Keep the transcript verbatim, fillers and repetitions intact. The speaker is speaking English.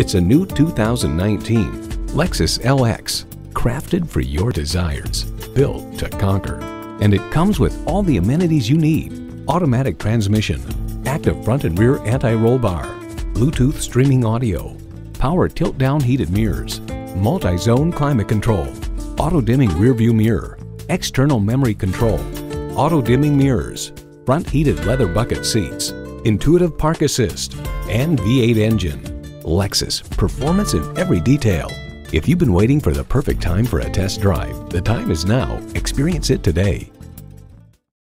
It's a new two thousand nineteen Lexus L X, crafted for your desires, built to conquer. And it comes with all the amenities you need: automatic transmission, active front and rear anti-roll bar, Bluetooth streaming audio, power tilt-down heated mirrors, multi-zone climate control, auto-dimming rearview mirror, external memory control, auto-dimming mirrors, front heated leather bucket seats, intuitive park assist, and V eight engine. Lexus, performance in every detail. If you've been waiting for the perfect time for a test drive, the time is now. Experience it today.